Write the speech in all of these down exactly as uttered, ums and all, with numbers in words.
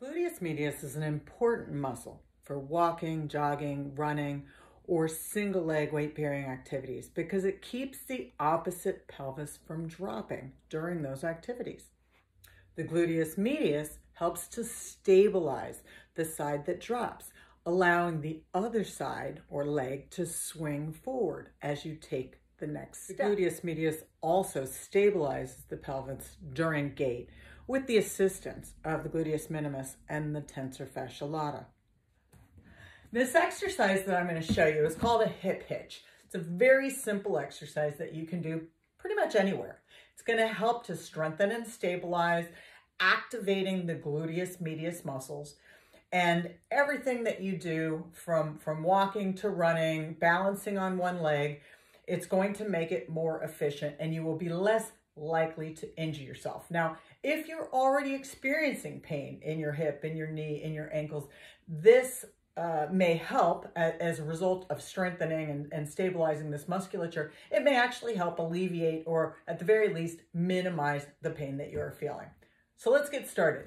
gluteus medius is an important muscle for walking, jogging, running, or single leg weight bearing activities because it keeps the opposite pelvis from dropping during those activities. The gluteus medius helps to stabilize the side that drops, allowing the other side or leg to swing forward as you take the next step. The gluteus medius also stabilizes the pelvis during gait with the assistance of the gluteus minimus and the tensor fasciae latae. This exercise that I'm going to show you is called a hip hitch. It's a very simple exercise that you can do pretty much anywhere. It's going to help to strengthen and stabilize, activating the gluteus medius muscles, and everything that you do from, from walking to running, balancing on one leg, it's going to make it more efficient and you will be less likely to injure yourself. Now, if you're already experiencing pain in your hip, in your knee, in your ankles, this Uh, may help as a result of strengthening and, and stabilizing this musculature. It may actually help alleviate or at the very least minimize the pain that you're feeling. So let's get started.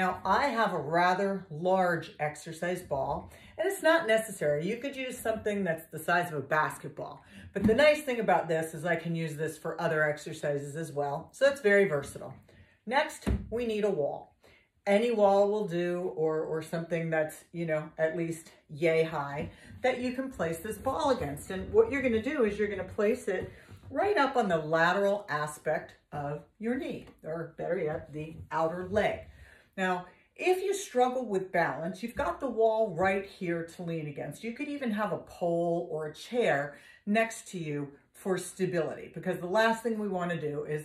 Now I have a rather large exercise ball and it's not necessary. You could use something that's the size of a basketball, but the nice thing about this is I can use this for other exercises as well. So it's very versatile. Next, we need a wall. Any wall will do, or, or something that's, you know, at least yay high that you can place this ball against. And what you're going to do is you're going to place it right up on the lateral aspect of your knee, or better yet, the outer leg. Now, if you struggle with balance, you've got the wall right here to lean against. You could even have a pole or a chair next to you for stability, because the last thing we want to do is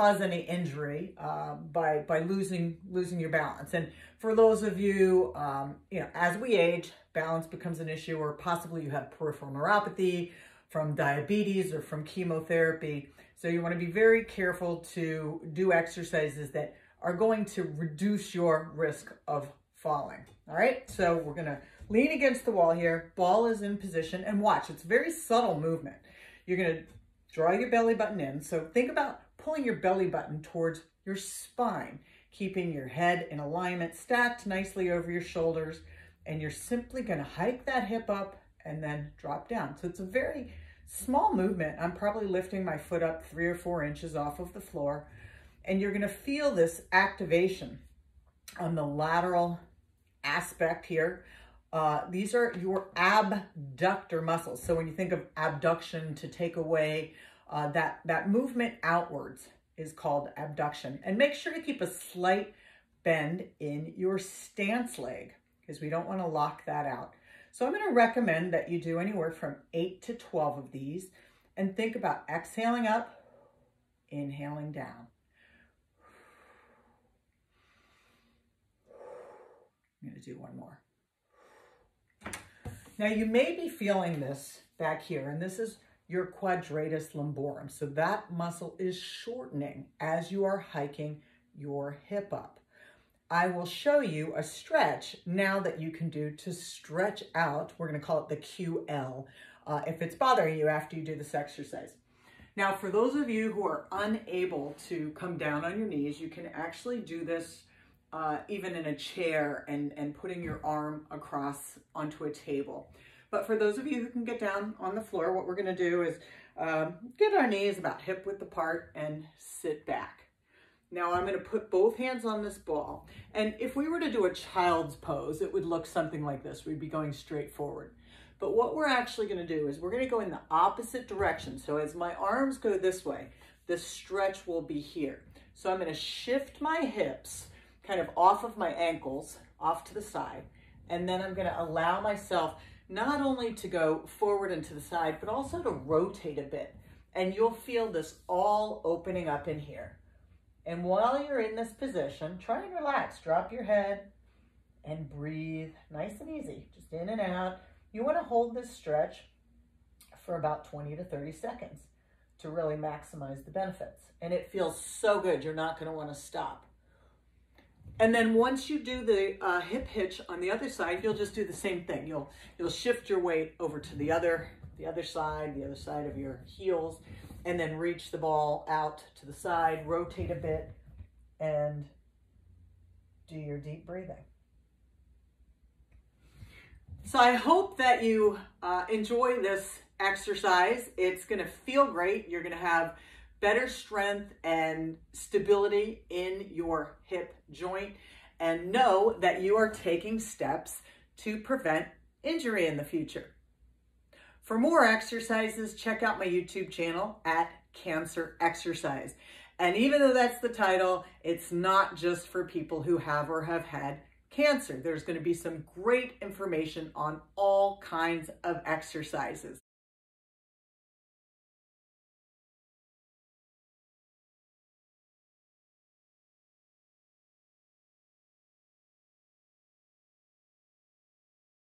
cause any injury uh, by by losing losing your balance. And for those of you, um, you know, as we age, balance becomes an issue, or possibly you have peripheral neuropathy from diabetes or from chemotherapy. So you want to be very careful to do exercises that are going to reduce your risk of falling. All right, so we're gonna lean against the wall here. Ball is in position, and watch, it's a very subtle movement. You're gonna draw your belly button in. So think about pulling your belly button towards your spine, keeping your head in alignment, stacked nicely over your shoulders, and you're simply gonna hike that hip up and then drop down. So it's a very small movement. I'm probably lifting my foot up three or four inches off of the floor, and you're gonna feel this activation on the lateral aspect here. Uh, these are your abductor muscles. So when you think of abduction, to take away, Uh, that, that movement outwards is called abduction. And make sure to keep a slight bend in your stance leg because we don't want to lock that out. So I'm going to recommend that you do anywhere from eight to twelve of these, and think about exhaling up, inhaling down. I'm going to do one more. Now you may be feeling this back here, and this is your quadratus lumborum. So that muscle is shortening as you are hiking your hip up. I will show you a stretch now that you can do to stretch out. We're gonna call it the Q L uh, if it's bothering you after you do this exercise. Now, for those of you who are unable to come down on your knees, you can actually do this uh, even in a chair and, and putting your arm across onto a table. But for those of you who can get down on the floor, what we're gonna do is um, get our knees about hip width apart and sit back. Now I'm gonna put both hands on this ball. And if we were to do a child's pose, it would look something like this. We'd be going straight forward. But what we're actually gonna do is we're gonna go in the opposite direction. So as my arms go this way, the stretch will be here. So I'm gonna shift my hips kind of off of my ankles, off to the side. And then I'm gonna allow myself not only to go forward and to the side, but also to rotate a bit. And you'll feel this all opening up in here. And while you're in this position, try and relax. Drop your head and breathe nice and easy, just in and out. You want to hold this stretch for about twenty to thirty seconds to really maximize the benefits. And it feels so good, you're not going to want to stop. And then once you do the uh, hip hitch on the other side, you'll just do the same thing. You'll, you'll shift your weight over to the other, the other side, the other side of your heels, and then reach the ball out to the side, rotate a bit, and do your deep breathing. So I hope that you uh, enjoy this exercise. It's going to feel great. You're going to have better strength and stability in your hip joint, and know that you are taking steps to prevent injury in the future. For more exercises, check out my YouTube channel at Cancer Exercise. And even though that's the title, it's not just for people who have or have had cancer. There's going to be some great information on all kinds of exercises.